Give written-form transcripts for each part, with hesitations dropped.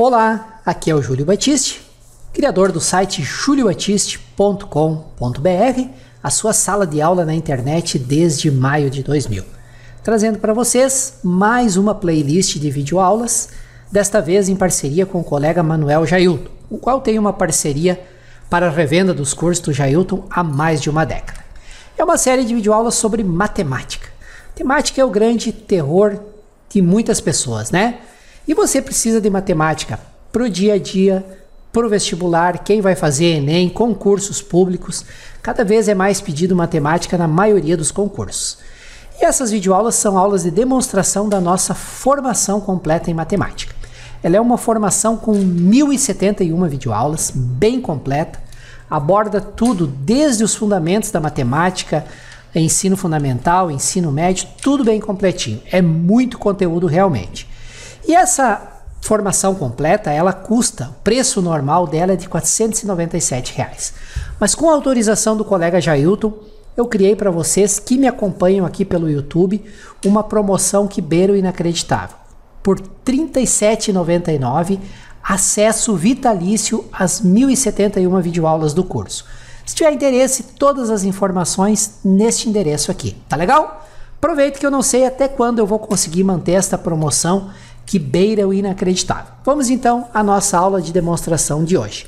Olá, aqui é o Júlio Battisti, criador do site juliobattisti.com.br, a sua sala de aula na internet desde maio de 2000, trazendo para vocês mais uma playlist de videoaulas, desta vez em parceria com o colega Manuel Jailton, o qual tem uma parceria para a revenda dos cursos do Jailton há mais de uma década. É uma série de videoaulas sobre matemática. Matemática é o grande terror de muitas pessoas, né? E você precisa de matemática para o dia a dia, para o vestibular, quem vai fazer ENEM, concursos públicos. Cada vez é mais pedido matemática na maioria dos concursos. E essas videoaulas são aulas de demonstração da nossa formação completa em matemática. Ela é uma formação com 1071 videoaulas, bem completa, aborda tudo, desde os fundamentos da matemática, ensino fundamental, ensino médio, tudo bem completinho. É muito conteúdo realmente. E essa formação completa, ela custa, o preço normal dela é de R$ 497 reais. Mas com a autorização do colega Jailton, eu criei para vocês que me acompanham aqui pelo YouTube uma promoção que beira o inacreditável. Por R$ 37,99, acesso vitalício às 1071 videoaulas do curso. Se tiver interesse, todas as informações neste endereço aqui, tá legal? Aproveito que eu não sei até quando eu vou conseguir manter esta promoção que beira o inacreditável. Vamos então à nossa aula de demonstração de hoje.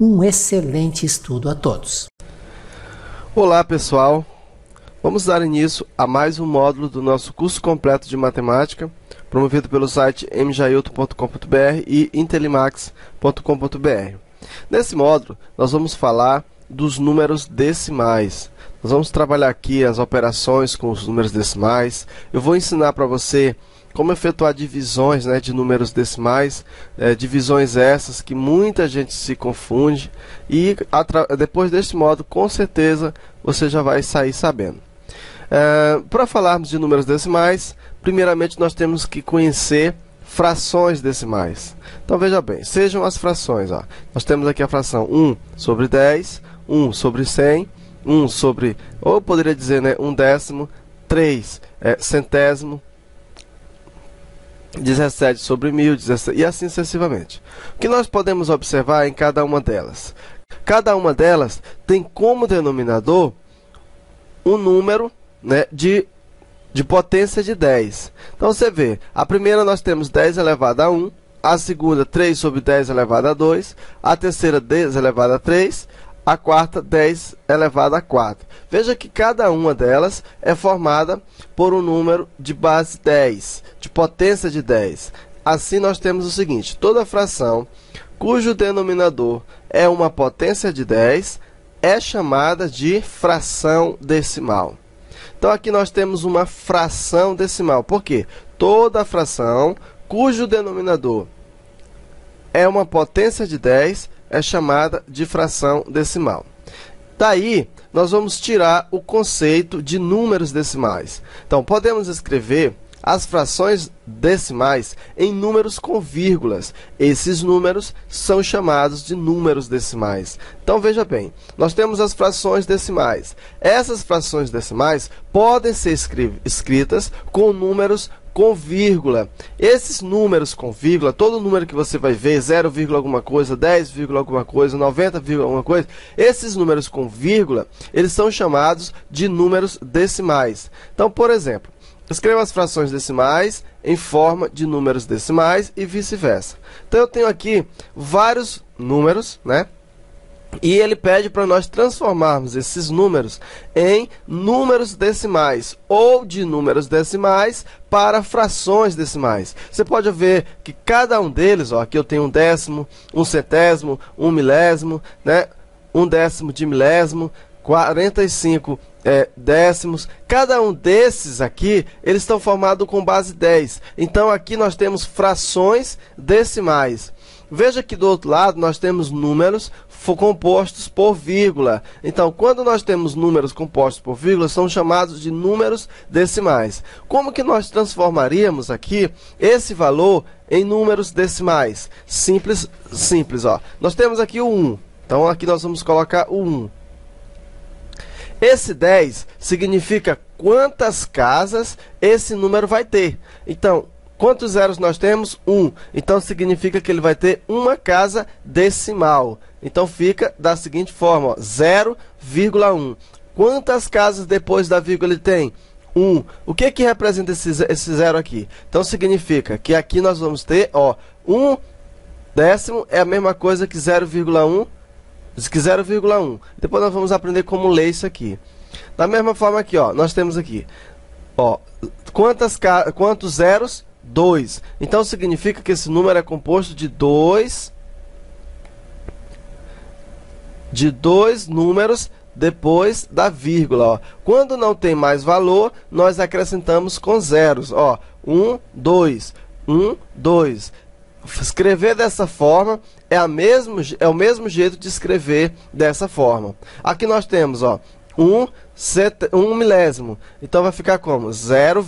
Um excelente estudo a todos. Olá pessoal, vamos dar início a mais um módulo do nosso curso completo de matemática, promovido pelo site mjailton.com.br e intelimax.com.br. Nesse módulo nós vamos falar dos números decimais. Nós vamos trabalhar aqui as operações com os números decimais. Eu vou ensinar para você como efetuar divisões, né, de números decimais, divisões essas que muita gente se confunde, e depois deste modo, com certeza, você já vai sair sabendo. Para falarmos de números decimais, primeiramente nós temos que conhecer frações decimais. Então veja bem, sejam as frações. Ó. Nós temos aqui a fração 1 sobre 10, 1 sobre 100, 1 sobre, ou eu poderia dizer, né, 1/10, 3 centésimo, 17 sobre 1000, 17, e assim sucessivamente. O que nós podemos observar em cada uma delas? Cada uma delas tem como denominador um número, né, de potência de 10. Então você vê, a primeira nós temos 10 elevado a 1, a segunda 3 sobre 10 elevado a 2, a terceira 10 elevado a 3, a quarta 10 elevado a 4. Veja que cada uma delas é formada por um número de base 10, de potência de 10. Assim nós temos o seguinte, toda fração cujo denominador é uma potência de 10 é chamada de fração decimal. Então aqui nós temos uma fração decimal, por quê? Toda fração cujo denominador é uma potência de 10 é chamada de fração decimal. Daí, nós vamos tirar o conceito de números decimais. Então, podemos escrever as frações decimais em números com vírgulas. Esses números são chamados de números decimais. Então, veja bem, nós temos as frações decimais. Essas frações decimais podem ser escritas com números com vírgula. Esses números com vírgula, todo número que você vai ver, 0, alguma coisa, 10, alguma coisa, 90, alguma coisa, esses números com vírgula, eles são chamados de números decimais. Então, por exemplo, escreva as frações decimais em forma de números decimais e vice-versa. Então, eu tenho aqui vários números, né? E ele pede para nós transformarmos esses números em números decimais ou de números decimais para frações decimais. Você pode ver que cada um deles, ó, aqui eu tenho 1/10, 1/100, 1/1000, né, 1/10 de milésimo, 45 décimos. Cada um desses aqui, eles estão formados com base 10. Então aqui nós temos frações decimais. Veja que do outro lado nós temos números compostos por vírgula. Então, quando nós temos números compostos por vírgula, são chamados de números decimais. Como que nós transformaríamos aqui esse valor em números decimais? Simples, ó. Nós temos aqui o 1. Então, aqui nós vamos colocar o 1. Esse 10 significa quantas casas esse número vai ter. Então, Quantos zeros nós temos? 1. Então significa que ele vai ter uma casa decimal. Então fica da seguinte forma, 0,1. Quantas casas depois da vírgula ele tem? 1. O que que representa esse zero aqui? Então significa que aqui nós vamos ter, ó, 1 décimo é a mesma coisa que 0,1. Depois nós vamos aprender como ler isso aqui. Da mesma forma aqui, ó, nós temos aqui, ó, quantos zeros? 2. Então significa que esse número é composto de dois números depois da vírgula, ó. Quando não tem mais valor, nós acrescentamos com zeros, ó. 1, 2. Escrever dessa forma é o mesmo jeito de escrever dessa forma. Aqui nós temos, ó, 1 milésimo. Então vai ficar como 0,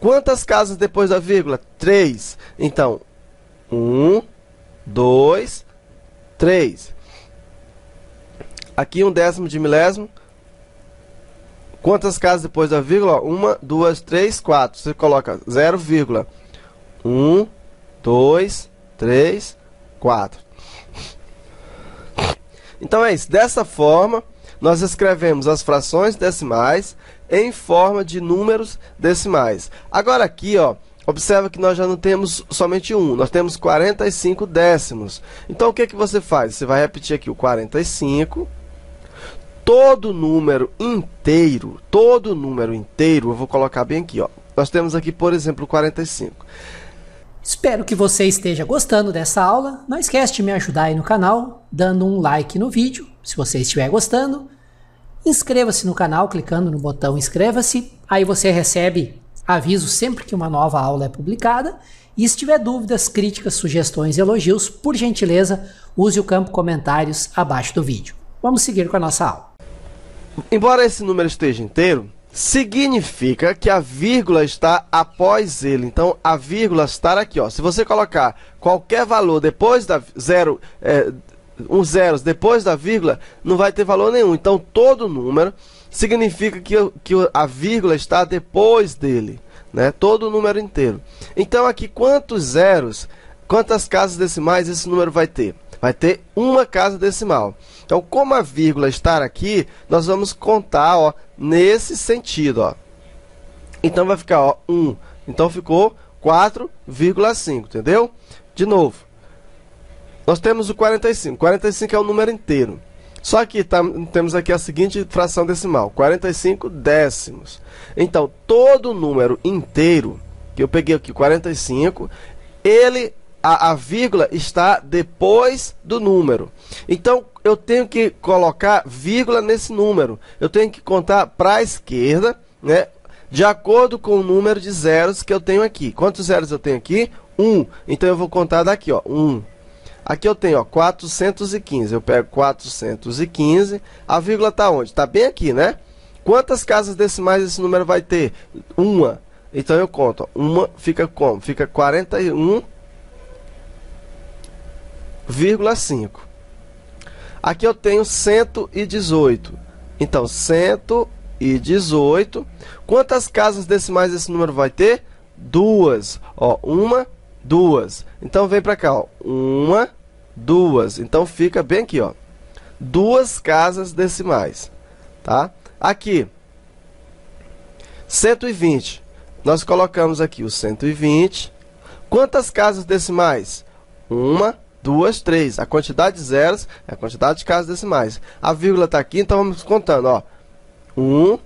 quantas casas depois da vírgula? 3. Então, 1, 2, 3. Aqui 1/10 de milésimo. Quantas casas depois da vírgula? 1, 2, 3, 4. Você coloca 0, 1, 2, 3, 4. Então é isso. Dessa forma, nós escrevemos as frações decimais em forma de números decimais. Agora aqui, ó, observa que nós já não temos somente 1, nós temos 45 décimos. Então o que você faz? Você vai repetir aqui o 45. Todo número inteiro, eu vou colocar bem aqui, ó. Nós temos aqui, por exemplo, 45. Espero que você esteja gostando dessa aula. Não esquece de me ajudar aí no canal, dando um like no vídeo, se você estiver gostando. Inscreva-se no canal clicando no botão inscreva-se, aí você recebe aviso sempre que uma nova aula é publicada. E se tiver dúvidas, críticas, sugestões, elogios, por gentileza, use o campo comentários abaixo do vídeo. Vamos seguir com a nossa aula. Embora esse número esteja inteiro, significa que a vírgula está após ele. Então a vírgula está aqui, ó. Se você colocar qualquer valor depois da zeros depois da vírgula, não vai ter valor nenhum. Então todo número significa que a vírgula está depois dele, né? Todo o número inteiro. Então aqui, quantos zeros, quantas casas decimais esse número vai ter? Vai ter uma casa decimal. Então, como a vírgula está aqui, nós vamos contar, ó, nesse sentido, ó. Então vai ficar, ó, 1. Então ficou 4,5, entendeu? De novo, nós temos o 45. 45 é o número inteiro. Só que temos aqui a seguinte fração decimal, 45 décimos. Então, todo número inteiro, que eu peguei aqui, 45, ele, a vírgula está depois do número. Então, eu tenho que colocar vírgula nesse número. Eu tenho que contar para a esquerda, né, de acordo com o número de zeros que eu tenho aqui. Quantos zeros eu tenho aqui? 1. Então, eu vou contar daqui, ó, 1. Aqui eu tenho, ó, 415, eu pego 415, a vírgula está onde? Está bem aqui, né? Quantas casas decimais esse número vai ter? 1. Então eu conto, ó, 1 fica como? Fica 41,5. Aqui eu tenho 118, então 118, quantas casas decimais esse número vai ter? 2, ó, 1, 2. Então vem para cá, ó, 1, 2. Então fica bem aqui, ó, 2 casas decimais, tá? Aqui, 120. Nós colocamos aqui o 120. Quantas casas decimais? 1, 2, 3. A quantidade de zeros é a quantidade de casas decimais. A vírgula está aqui, então vamos contando, ó. 1,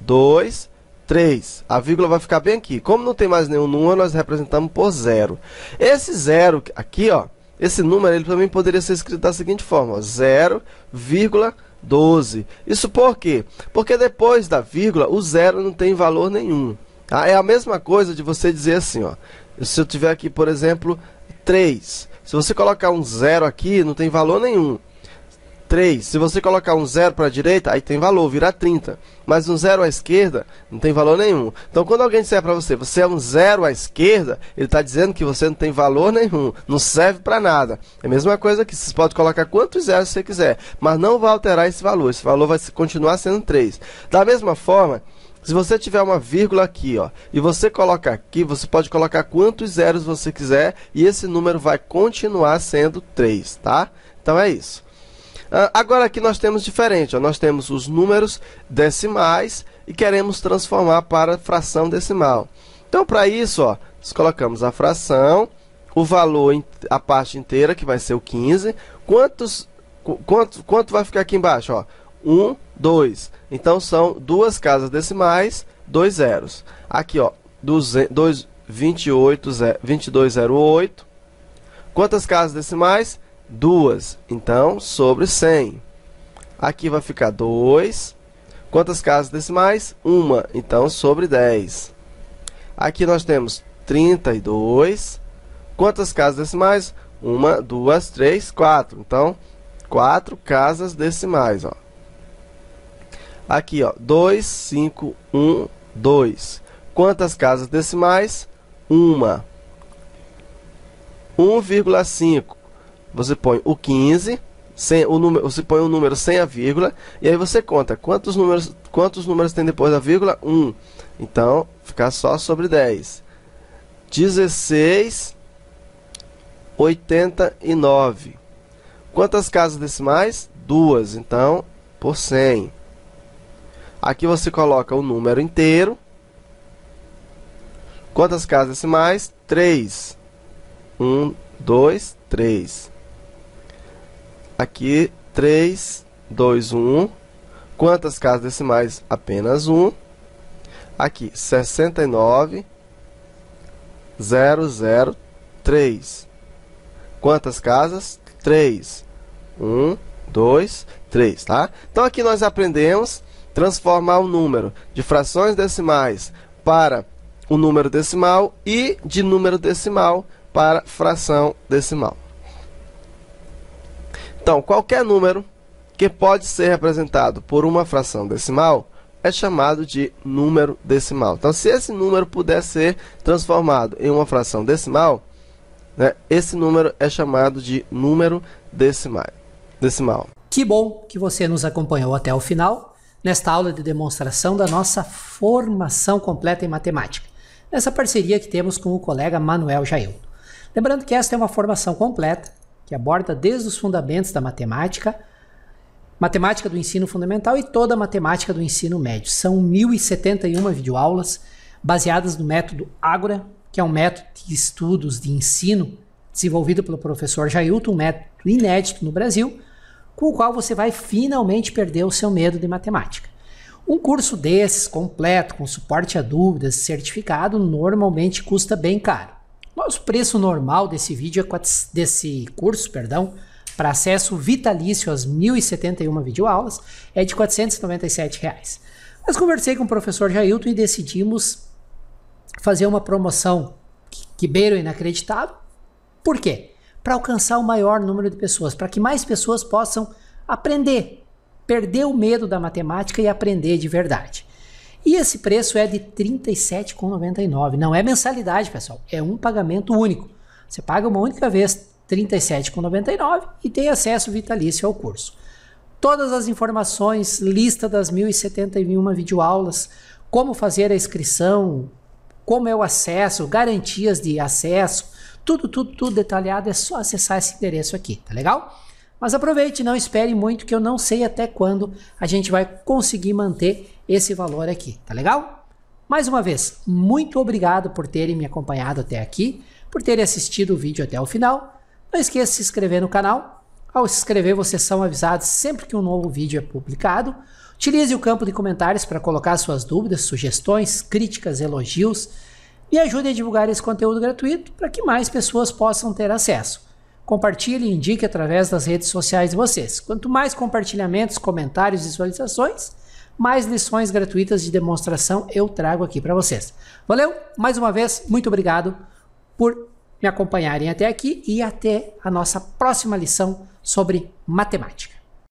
2, 3. A vírgula vai ficar bem aqui. Como não tem mais nenhum número, nós representamos por 0. Esse 0 aqui, ó, esse número, ele também poderia ser escrito da seguinte forma, 0,12. Isso por quê? Porque depois da vírgula, o 0 não tem valor nenhum. Tá? É a mesma coisa de você dizer assim, ó. Se eu tiver aqui, por exemplo, 3. Se você colocar um 0 aqui, não tem valor nenhum. 3. Se você colocar um 0 para a direita, aí tem valor, vira 30. Mas um 0 à esquerda, não tem valor nenhum. Então, quando alguém disser para você, você é um 0 à esquerda, ele está dizendo que você não tem valor nenhum, não serve para nada. É a mesma coisa aqui, você pode colocar quantos zeros você quiser, mas não vai alterar esse valor vai continuar sendo 3. Da mesma forma, Se você tiver uma vírgula aqui, ó, e você coloca aqui, você pode colocar quantos zeros você quiser e esse número vai continuar sendo 3, tá? Então é isso. Agora aqui nós temos diferente, ó, nós temos os números decimais e queremos transformar para fração decimal. Então para isso, ó, nós colocamos a fração, o valor, a parte inteira, que vai ser o 15. Quanto vai ficar aqui embaixo, ó? 1, 2. Então são duas casas decimais, dois zeros. Aqui, ó, 2208. Quantas casas decimais? Duas. Então, sobre 100. Aqui vai ficar 2. Quantas casas decimais? Uma. Então, sobre 10. Aqui nós temos 32. Quantas casas decimais? 1, 2, 3, 4. Então, 4 casas decimais, ó. Aqui, ó, 2, 5, 1, 2. Quantas casas decimais? 1. 1,5. Você põe o 15, você põe um número sem a vírgula, e aí você conta quantos números tem depois da vírgula? 1. Então, fica só sobre 10. 16, 89. Quantas casas decimais? 2. Então, por 100. Aqui você coloca o número inteiro. Quantas casas decimais? 3. 1, 2, 3. Aqui, 3, 2, 1. Quantas casas decimais? Apenas 1. Aqui, 69, 0, 0, 3. Quantas casas? 3. 1, 2, 3, tá? Então, aqui nós aprendemos transformar o número de frações decimais para o número decimal e de número decimal para fração decimal. Então, qualquer número que pode ser representado por uma fração decimal é chamado de número decimal. Então, se esse número puder ser transformado em uma fração decimal, né, esse número é chamado de número decimal. Que bom que você nos acompanhou até o final nesta aula de demonstração da nossa formação completa em matemática, nessa parceria que temos com o colega Manuel Jailton. Lembrando que esta é uma formação completa, que aborda desde os fundamentos da matemática, matemática do ensino fundamental e toda a matemática do ensino médio. São 1071 videoaulas baseadas no método Ágora, que é um método de estudos de ensino desenvolvido pelo professor Jailton, um método inédito no Brasil, com o qual você vai finalmente perder o seu medo de matemática. Um curso desses, completo, com suporte a dúvidas, certificado, normalmente custa bem caro. Mas o preço normal desse curso, para acesso vitalício às 1071 videoaulas, é de R$ 497. Mas conversei com o professor Jailton e decidimos fazer uma promoção que beira o inacreditável. Por quê? Para alcançar o maior número de pessoas, para que mais pessoas possam aprender, perder o medo da matemática e aprender de verdade. E esse preço é de R$ 37,99. Não é mensalidade, pessoal, é um pagamento único. Você paga uma única vez R$ 37,99 e tem acesso vitalício ao curso. Todas as informações, lista das 1071 videoaulas, como fazer a inscrição, como é o acesso, garantias de acesso, tudo detalhado, é só acessar esse endereço aqui, tá legal? Mas aproveite, não espere muito, que eu não sei até quando a gente vai conseguir manter esse valor aqui, tá legal? Mais uma vez, muito obrigado por terem me acompanhado até aqui, por terem assistido o vídeo até o final. Não esqueça de se inscrever no canal. Ao se inscrever, vocês são avisados sempre que um novo vídeo é publicado. Utilize o campo de comentários para colocar suas dúvidas, sugestões, críticas, elogios. Me ajude a divulgar esse conteúdo gratuito para que mais pessoas possam ter acesso. Compartilhe e indique através das redes sociais de vocês. Quanto mais compartilhamentos, comentários e visualizações, mais lições gratuitas de demonstração eu trago aqui para vocês. Valeu? Mais uma vez, muito obrigado por me acompanharem até aqui e até a nossa próxima lição sobre matemática.